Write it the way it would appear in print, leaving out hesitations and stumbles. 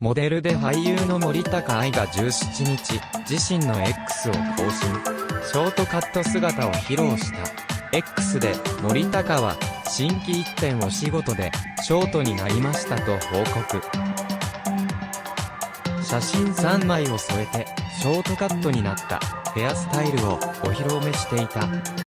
モデルで俳優の森高愛が17日、自身の X を更新。ショートカット姿を披露した。X で、森高は、心機一転お仕事で、ショートになりましたと報告。写真3枚を添えて、ショートカットになった、ヘアスタイルをお披露目していた。